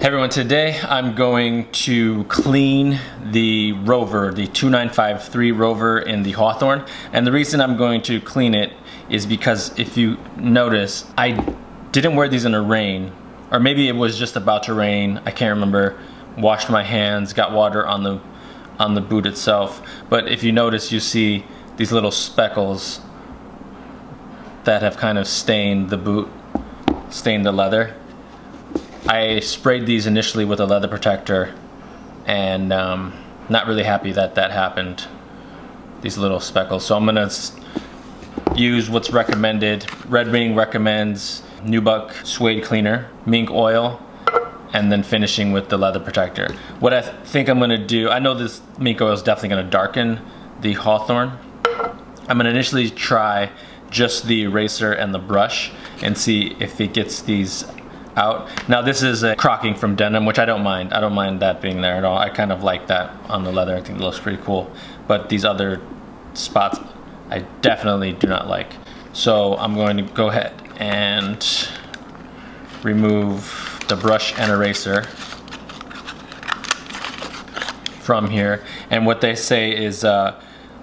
Hey everyone, today I'm going to clean the Rover, the 2953 Rover in the Hawthorne. And the reason I'm going to clean it is because if you notice, I didn't wear these in a rain, or maybe it was just about to rain, I can't remember. Washed my hands, got water on the boot itself. But if you notice, you see these little speckles that have kind of stained the boot, stained the leather. I sprayed these initially with a leather protector, and not really happy that that happened, these little speckles. So I'm gonna use what's recommended. Red Wing recommends Nubuck suede cleaner, mink oil, and then finishing with the leather protector. What I think I'm gonna do, I know this mink oil is definitely gonna darken the Hawthorne. I'm gonna initially try just the eraser and the brush and see if it gets these out. Now this is a crocking from denim, which I don't mind. I don't mind that being there at all. I kind of like that on the leather. I think it looks pretty cool. But these other spots I definitely do not like. So I'm going to go ahead and remove the brush and eraser from here. And what they say is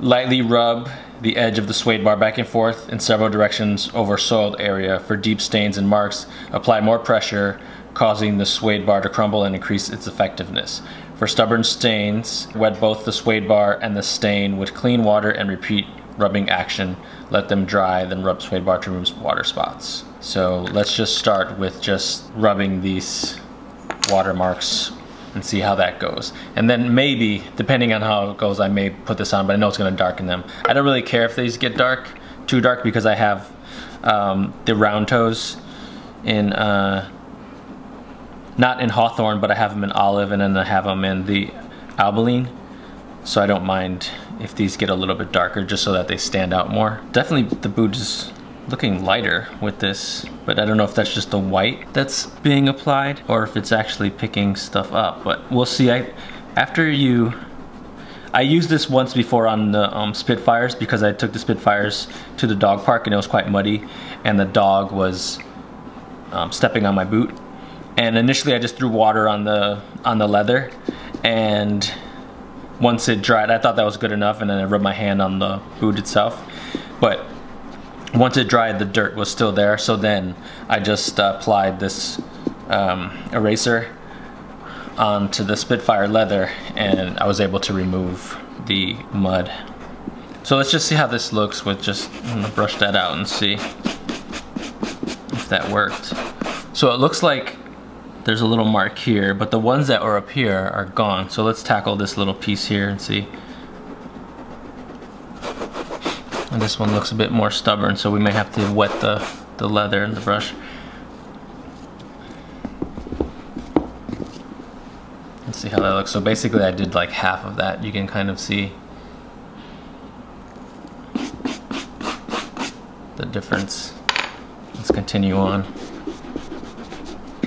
lightly rub the edge of the suede bar back and forth in several directions over soiled area. For deep stains and marks, apply more pressure, causing the suede bar to crumble and increase its effectiveness. For stubborn stains, wet both the suede bar and the stain with clean water and repeat rubbing action. Let them dry, then rub suede bar to remove water spots. So let's just start with just rubbing these water marks and see how that goes. And then maybe, depending on how it goes, I may put this on, but I know it's gonna darken them. I don't really care if these get dark, too dark, because I have the round toes in, not in Hawthorne, but I have them in olive, and then I have them in the Albaline. So I don't mind if these get a little bit darker, just so that they stand out more. Definitely the boot is looking lighter with this, but I don't know if that's just the white that's being applied or if it's actually picking stuff up, but we'll see. I used this once before on the Spitfires, because I took the Spitfires to the dog park and it was quite muddy and the dog was stepping on my boot, and initially I just threw water on the leather, and once it dried I thought that was good enough, and then I rubbed my hand on the boot itself, but once it dried, the dirt was still there. So then I just applied this eraser onto the Spitfire leather, and I was able to remove the mud. So let's just see how this looks with just, I'm gonna brush that out and see if that worked. So it looks like there's a little mark here, but the ones that were up here are gone. So let's tackle this little piece here and see. And this one looks a bit more stubborn, so we may have to wet the leather and the brush. Let's see how that looks. So basically I did like half of that. You can kind of see the difference. Let's continue on.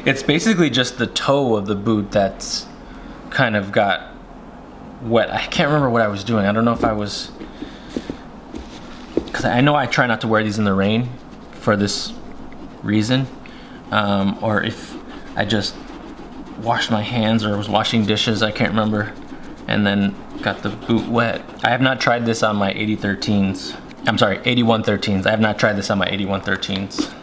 It's basically just the toe of the boot that's kind of got wet. I can't remember what I was doing. I don't know if I was... I know I try not to wear these in the rain for this reason, or if I just washed my hands or was washing dishes, I can't remember, and then got the boot wet. I have not tried this on my 8013s. I'm sorry, 8113s. I have not tried this on my 8113s.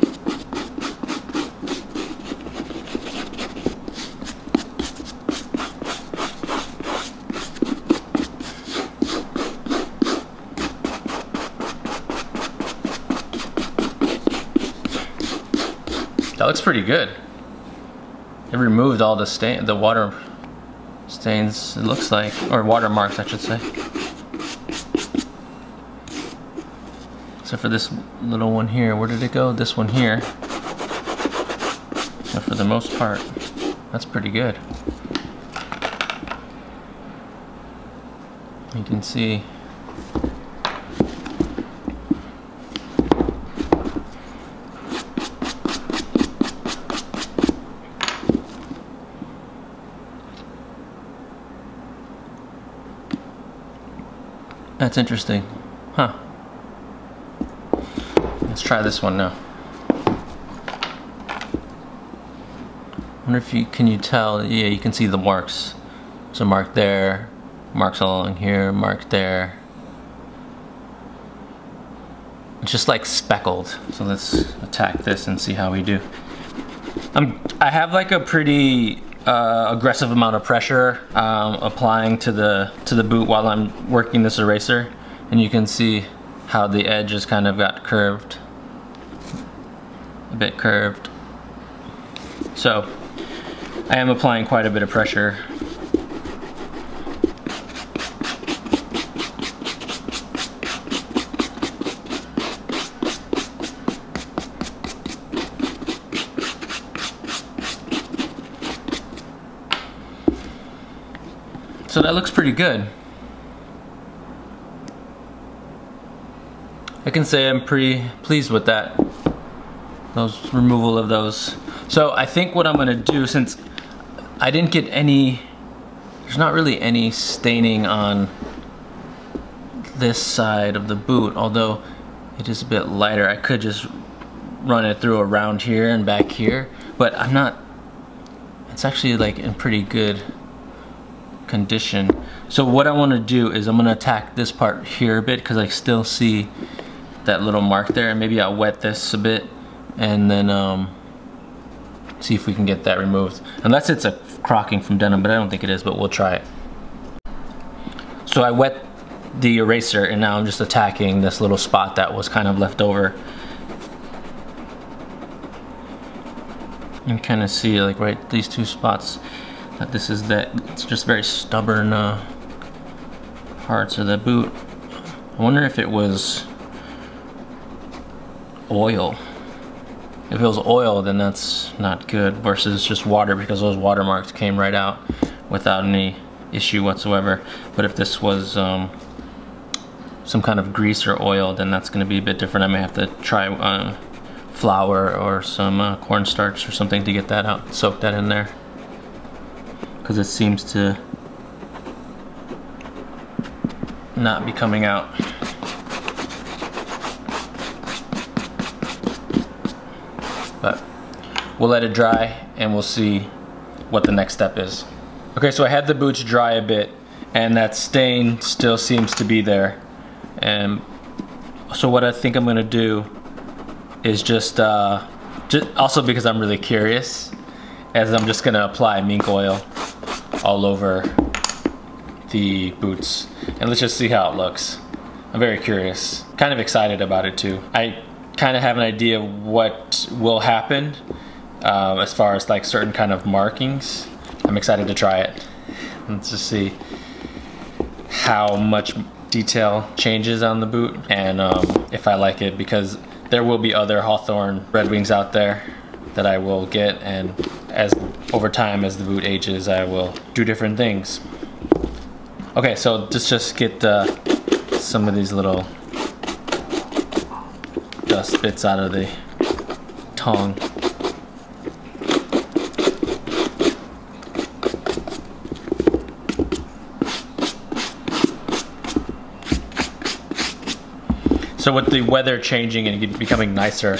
That looks pretty good. It removed all the water stains, it looks like, or water marks, I should say. Except for this little one here. Where did it go? This one here. But for the most part, that's pretty good. You can see that's interesting. Huh. Let's try this one now. wonder if you can tell. Yeah, you can see the marks. So mark there, marks along here, mark there. It's just like speckled. So let's attack this and see how we do. I have like a pretty aggressive amount of pressure applying to the boot while I'm working this eraser, and you can see how the edges kind of got curved, a bit curved. So I am applying quite a bit of pressure. So that looks pretty good. I can say I'm pretty pleased with that, those removal of those. So I think what I'm gonna do, since I didn't get any, there's not really any staining on this side of the boot, although it is a bit lighter. I could just run it through around here and back here, but I'm not, it's actually like in pretty good condition. So what I want to do is I'm going to attack this part here a bit, because I still see that little mark there, and maybe I'll wet this a bit and then see if we can get that removed, unless it's a crocking from denim, but I don't think it is, but we'll try it. So I wet the eraser and now I'm just attacking this little spot that was kind of left over. You can kind of see like right these two spots. This is that, it's just very stubborn parts of the boot. I wonder if it was oil. If it was oil, then that's not good, versus just water, because those watermarks came right out without any issue whatsoever. But if this was some kind of grease or oil, then that's going to be a bit different. I may have to try flour or some cornstarch or something to get that out, soak that in there, because it seems to not be coming out. But we'll let it dry and we'll see what the next step is. Okay, so I had the boots dry a bit and that stain still seems to be there. And so what I think I'm gonna do is just also because I'm really curious, as I'm just gonna apply mink oil all over the boots, and let's just see how it looks. I'm very curious, kind of excited about it too. I kind of have an idea of what will happen as far as like certain kind of markings. I'm excited to try it. Let's just see how much detail changes on the boot and if I like it, because there will be other Hawthorne Red Wings out there that I will get, and as over time as the boot ages I will do different things. Okay, so let's just get some of these little dust bits out of the tongue. So with the weather changing and becoming nicer,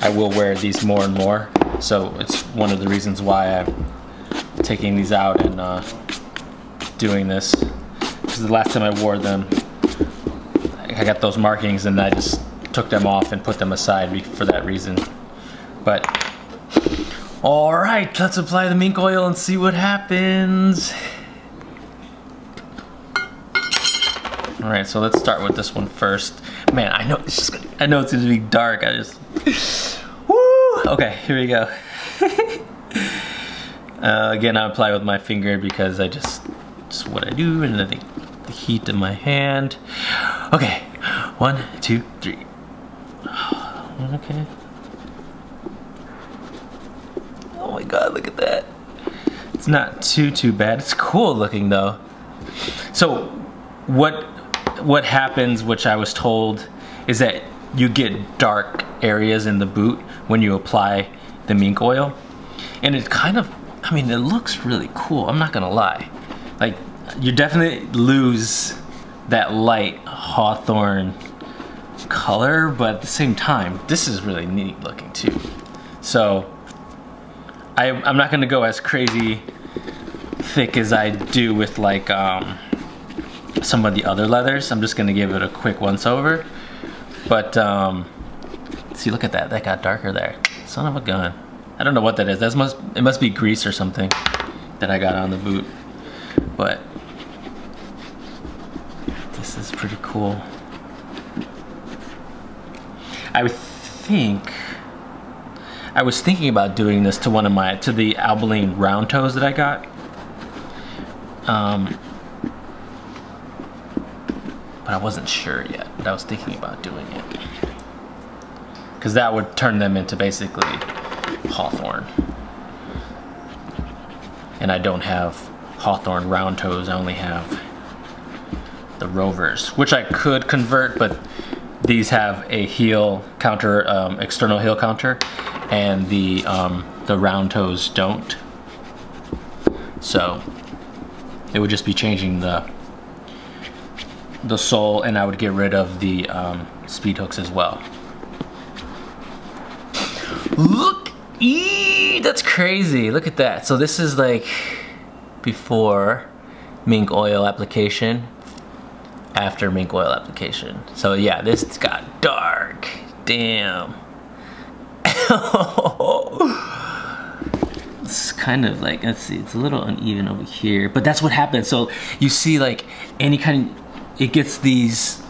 I will wear these more and more. So it's one of the reasons why I'm taking these out and doing this. Because the last time I wore them, I got those markings and I just took them off and put them aside for that reason. But, all right, let's apply the mink oil and see what happens. All right, so let's start with this one first. Man, I know it's just gonna, I know it's gonna be dark, I just, okay, here we go. Again, I apply with my finger because I just what I do, and I think the heat in my hand. Okay, 1, 2, 3. Okay. Oh my God, look at that. It's not too bad. It's cool looking though. So what happens, which I was told, is that you get dark areas in the boot when you apply the mink oil, and it kind of, I mean, it looks really cool, I'm not gonna lie. Like, you definitely lose that light Hawthorne color, but at the same time, this is really neat looking too. So I'm not gonna go as crazy thick as I do with like some of the other leathers. I'm just gonna give it a quick once over. But see, look at that, that got darker there. Son of a gun. I don't know what that is. That must, it must be grease or something that I got on the boot. But this is pretty cool. I was thinking about doing this to the Albaline round toes that I got. But I wasn't sure yet, but I was thinking about doing it. Because that would turn them into basically Hawthorne. And I don't have Hawthorne round toes, I only have the Rovers, which I could convert, but these have a heel counter, external heel counter, and the round toes don't. So it would just be changing the sole, and I would get rid of the speed hooks as well. Look, that's crazy. Look at that. So this is like before Mink Oil application, after Mink Oil application. So yeah, this got dark. Damn. It's kind of like, let's see, it's a little uneven over here, but that's what happens. So you see like any kind of, it gets these,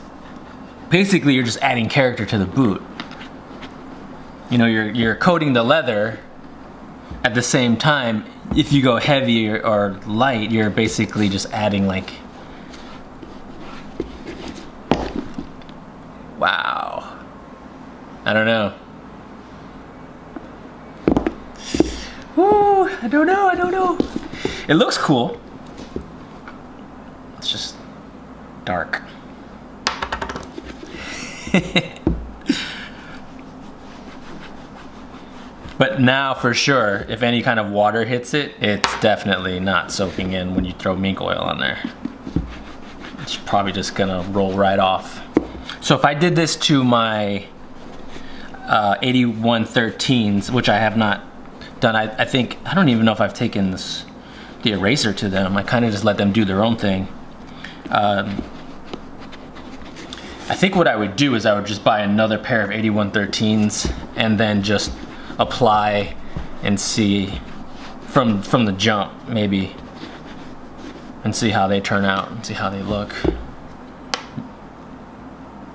basically you're just adding character to the boot. You know, you're coating the leather at the same time. If you go heavy or light, you're basically just adding like, wow. I don't know. Woo, I don't know. It looks cool. It's just dark. But now for sure, if any kind of water hits it, it's definitely not soaking in when you throw Mink Oil on there. It's probably just gonna roll right off. So if I did this to my 8113s, which I have not done, I think, I don't even know if I've taken this, the eraser to them. I kind of just let them do their own thing. I think what I would do is I would just buy another pair of 8113s and then just apply and see from the jump maybe, and see how they turn out and see how they look.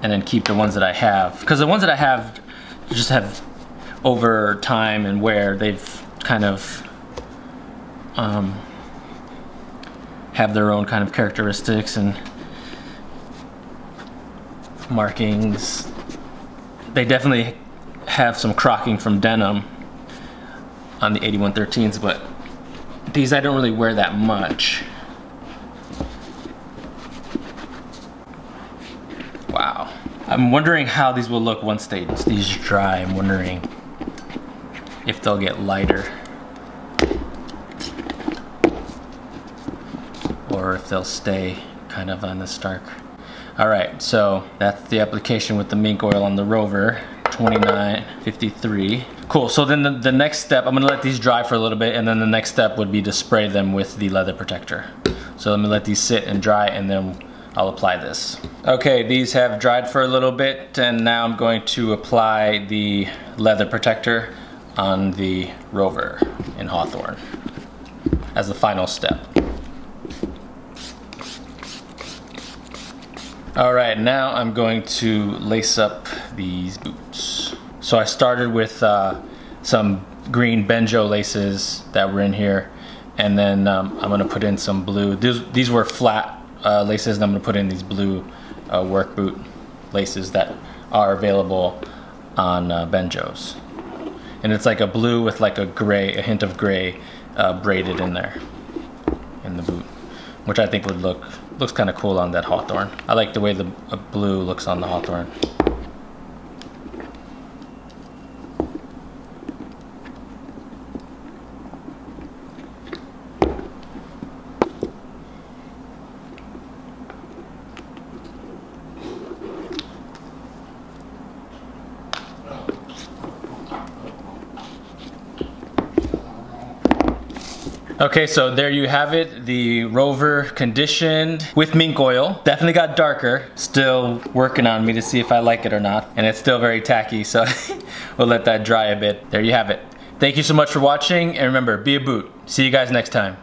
And then keep the ones that I have, because the ones that I have just have, over time and wear, they've kind of have their own kind of characteristics and markings. They definitely have some crocking from denim on the 8113s, but these I don't really wear that much. Wow. I'm wondering how these will look once these dry. I'm wondering if they'll get lighter or if they'll stay kind of on this dark. All right, so that's the application with the Mink Oil on the Rover 2953. Cool, so then the next step, I'm gonna let these dry for a little bit, and then the next step would be to spray them with the leather protector. So let me let these sit and dry, and then I'll apply this. Okay, these have dried for a little bit, and now I'm going to apply the leather protector on the Rover in Hawthorne as the final step. All right, now I'm going to lace up these boots. So I started with some green Benjo laces that were in here, and then I'm gonna put in some blue. These were flat laces, and I'm gonna put in these blue work boot laces that are available on Benjo's. And it's like a blue with like a gray, a hint of gray braided in there, in the boot, which I think would looks kind of cool on that Hawthorne. I like the way the blue looks on the Hawthorne. Okay, so there you have it, the Rover conditioned with mink oil. Definitely got darker, still working on me to see if I like it or not. And it's still very tacky, so we'll let that dry a bit. There you have it. Thank you so much for watching, and remember, be a boot. See you guys next time.